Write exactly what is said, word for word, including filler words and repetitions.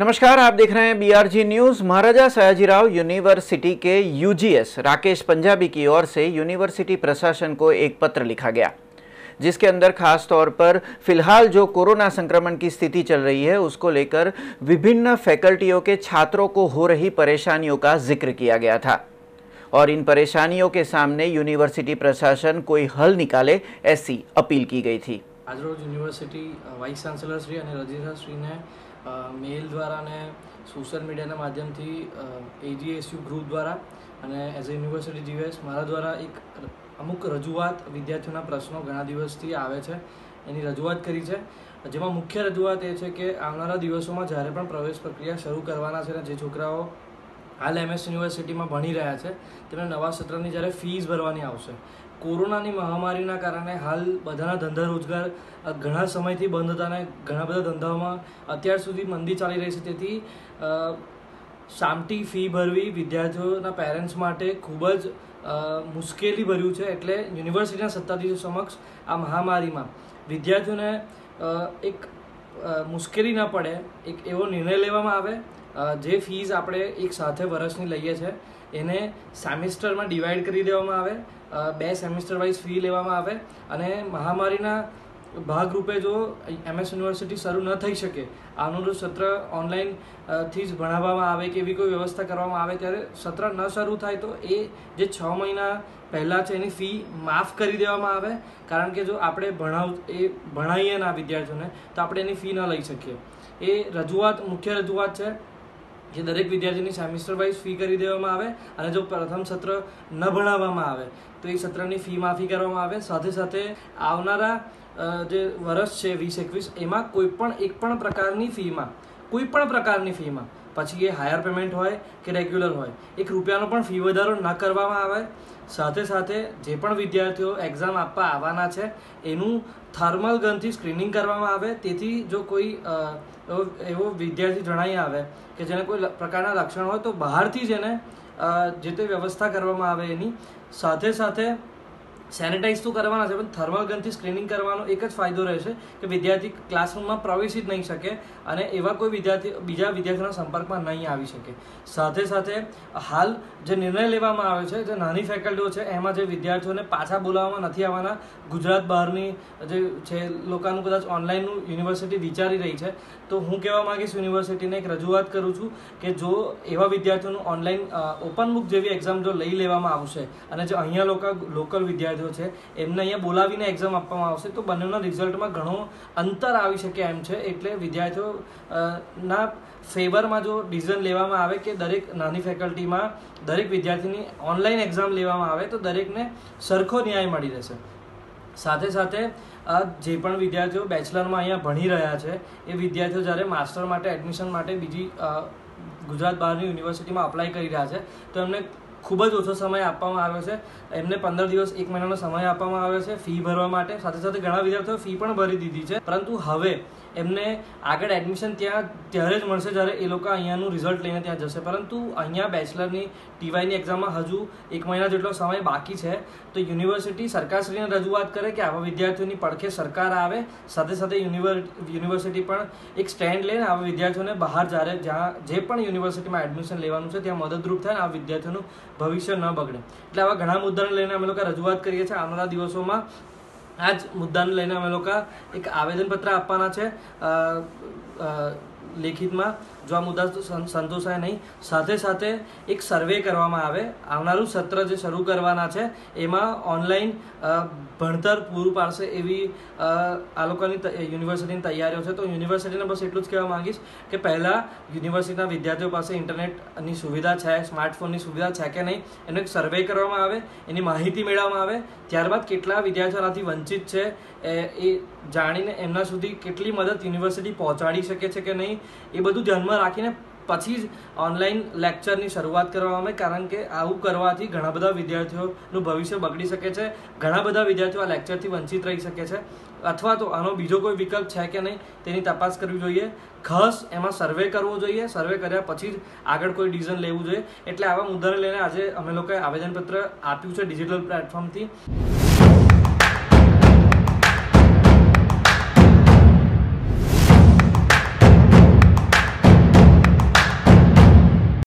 नमस्कार, आप देख रहे हैं BRG news. Maharaja Sayajirao university के यूजीएस राकेश पंजाबी की ओर से यूनिवर्सिटी प्रशासन को एक पत्र लिखा गया, जिसके अंदर खास तौर पर फिलहाल जो कोरोना संक्रमण की स्थिति चल रही है उसको लेकर विभिन्न फैकल्टियों के छात्रों को हो रही परेशानियों का जिक्र किया गया था और इन परेशानियों के सामने यूनिवर्सिटी प्रशासन कोई हल निकाले ऐसी अपील की गई थी। आज रोज यूनिवर्सिटी वाइस चांसलर श्री और रजिस्ट्रार श्री ने मेल द्वारा ने सोशल मीडिया के माध्यम थी एजीएसयू ग्रुप द्वारा અને એઝ અ યુનિવર્સિટી જીવીએસ મારા દ્વારા એક અમુક રજૂઆત વિદ્યાર્થીઓના પ્રશ્નો ઘણા દિવસથી આવે છે એની રજૂઆત કરી છે, જેમાં મુખ્ય રજૂઆત એ છે કે આવનારા દિવસોમાં જ્યારે પણ પ્રવેશ પ્રક્રિયા શરૂ કરવાના છે ને જે છોકરાઓ हाल एम एस यूनिवर्सिटी में भणी रहा है तेमने नवा सत्र की जयरे फीस भरवानी आवशे। कोरोना महामारी कारण हाल बधाना धंधा रोजगार घणा समय थी बंद था, घणा बधा धंधाओं में अत्यार सुधी मंदी चाली रही है, तेथी सामटी फी भरवी विद्यार्थीओना पेरेंट्स माटे खूबज मुश्केली भर्यु छे। एटले यूनिवर्सिटीना सत्ताधीशो समक्ष आ महामारी में विद्यार्थीओने एक मुश्केली न पड़े एक एवो निर्णय लेवामां आवे। जे फीज આપણે એક સાથે વર્ષની લઈએ છે એને સેમેસ્ટરમાં ડિવાઇડ કરી દેવામાં આવે, બે સેમેસ્ટર વાઇઝ ફી લેવામાં આવે અને મહામારીના ભાગરૂપે જો એમ એસ યુનિવર્સિટી શરૂ ન થઈ શકે આનું જો સત્ર ઓનલાઈન થી જ ભણાવવામાં આવે કે એવી કોઈ વ્યવસ્થા કરવામાં આવે ત્યારે સત્ર ન શરૂ થાય તો એ જે છ મહિના પહેલાં છે એની ફી માફ કરી દેવામાં આવે, કારણ કે જો આપણે ભણાવ એ ભણાઈએ ના વિદ્યાર્થીઓને તો આપણે એની ફી ન લઈ શકીએ। એ રજૂઆત મુખ્ય રજૂઆત છે। જે દરેક વિદ્યાર્થીની સેમેસ્ટર વાઇઝ ફી કરી દેવામાં આવે અને જો પ્રથમ સત્ર ન ભણાવવામાં આવે તો એ સત્રની ફી માફી કરવામાં આવે, સાથે સાથે આવનારા જે વર્ષ છે વીસ એકવીસ એમાં કોઈ પણ એક પણ પ્રકારની ફીમાં કોઈ પણ પ્રકારની ફીમાં પછી એ હાયર પેમેન્ટ હોય કે રેગ્યુલર હોય એક રૂપિયાનો પણ ફી વધારો ન કરવામાં આવે। સાથે સાથે જે પણ વિદ્યાર્થીઓ એક્ઝામ આપવા આવવાના છે એનું થર્મલ ગનથી સ્ક્રીનિંગ કરવામાં આવે, તેથી જો કોઈ એવો વિદ્યાર્થી જણાઈ આવે કે જેને કોઈ પ્રકારના લક્ષણ હોય તો બહારથી જ એને જે તે વ્યવસ્થા કરવામાં આવે એની। સાથે સાથે સેનિટાઇઝ તો કરવાના છે પણ થર્મલ ગનથી સ્ક્રીનિંગ કરવાનો એક જ ફાયદો રહેશે કે વિદ્યાર્થી ક્લાસરૂમમાં પ્રવેશી જ નહીં શકે અને એવા કોઈ વિદ્યાર્થી બીજા વિદ્યાર્થીઓના સંપર્કમાં નહીં આવી શકે। સાથે સાથે હાલ જે નિર્ણય લેવામાં આવે છે જે નાની ફેકલ્ટીઓ છે એમાં જે વિદ્યાર્થીઓને પાછા બોલાવવામાં નથી આવવાના, ગુજરાત બહારની જે છે લોકોનું કદાચ ઓનલાઈનનું યુનિવર્સિટી વિચારી રહી છે, તો હું કહેવા માગીશ યુનિવર્સિટીને એક રજૂઆત કરું છું કે જો એવા વિદ્યાર્થીઓનું ઓનલાઈન ઓપન બુક જેવી એક્ઝામ જો લઈ લેવામાં આવશે અને જે અહીંયા લોકો લોકલ વિદ્યાર્થીઓ છે એમને અહીંયા બોલાવીને એક્ઝામ આપવામાં આવશે તો બંનેના રિઝલ્ટમાં ઘણો અંતર આવી શકે એમ છે। એટલે વિદ્યાર્થીઓના ફેવરમાં જો ડિસિઝન લેવામાં આવે કે દરેક નાની ફેકલ્ટીમાં દરેક વિદ્યાર્થીની ઓનલાઈન એક્ઝામ લેવામાં આવે તો દરેકને સરખો ન્યાય મળી રહેશે। સાથે સાથે જે પણ વિદ્યાર્થીઓ બેચલરમાં અહીંયા ભણી રહ્યા છે એ વિદ્યાર્થીઓ જ્યારે માસ્ટર માટે એડમિશન માટે બીજી ગુજરાત બહારની યુનિવર્સિટીમાં અપ્લાય કરી રહ્યા છે તો એમને ખૂબ જ ઓછો સમય આપવામાં આવ્યો છે, એમને પંદર દિવસ એક મહિનાનો સમય આપવામાં આવ્યો છે ફી ભરવા માટે। સાથે સાથે ઘણા વિદ્યાર્થીઓ ફી પણ ભરી દીધી છે, પરંતુ હવે એમને આગળ એડમિશન ત્યાં ત્યારે જ મળશે જ્યારે એ લોકો અહીંયાનું રિઝલ્ટ લઈને ત્યાં જશે, પરંતુ અહીંયા બેચલરની ટીવાયની એક્ઝામમાં હજુ એક મહિના જેટલો સમય બાકી છે। તો યુનિવર્સિટી સરકારશ્રીને રજૂઆત કરે કે આવા વિદ્યાર્થીઓની પડખે સરકાર આવે, સાથે સાથે યુનિવર્સિટી પણ એક સ્ટેન્ડ લઈને આવા વિદ્યાર્થીઓને બહાર જ્યારે જ્યાં જે પણ યુનિવર્સિટીમાં એડમિશન લેવાનું છે ત્યાં મદદરૂપ થાય, આ વિદ્યાર્થીઓનું ભવિષ્ય ન બગડે। એટલે આવા ઘણા મુદ્દાને લઈને અમે લોકો રજૂઆત કરીએ છીએ। આવનારા દિવસોમાં आज मुद्दा ने लईने अमे लोका एक आवेदनपत्र आपवाना छे लिखित में, जो आ मुद्दा संतोषाय नहीं साथे साथे एक सर्वे करवामां आवे। आवनारुं सत्र जे शरू करवाना छे एमां ऑनलाइन भणतर पूरुं पाडशे एवी आ लोकोनी युनिवर्सिटीनी तैयारीओ छे। तो युनिवर्सिटीने बस एटलुं ज कहेवा मांगीश के पहला युनिवर्सिटीना विद्यार्थियों पासे इंटरनेटनी सुविधा छे, स्मार्टफोननी सुविधा छे के नहीं एनो एक सर्वे करवामां आवे, एनी माहिती मेळववामां आवे, त्यारबाद केटला विद्यार्थीओथी वंचित छे ए जाणीने एमना सुधी केटली मदद युनिवर्सिटी पहोंचाडी शके छे के नहीं ए बधुं ધ્યાનમાં રાખીને પછી જ ઓનલાઈન લેક્ચરની શરૂઆત કરવામાં આવે, કારણ કે આવું કરવાથી ઘણા બધા વિદ્યાર્થીઓનું ભવિષ્ય બગડી શકે છે, ઘણા બધા વિદ્યાર્થીઓ આ લેક્ચરથી વંચિત રહી શકે છે। અથવા તો આનો બીજો કોઈ વિકલ્પ છે કે નહીં તેની તપાસ કરવી જોઈએ, ખાસ એમાં સર્વે કરવો જોઈએ, સર્વે કર્યા પછી જ આગળ કોઈ ડિસિઝન લેવું જોઈએ। એટલે આવા મુદ્દાને લઈને આજે અમે લોકોએ આવેદનપત્ર આપ્યું છે ડિજિટલ પ્લેટફોર્મથી।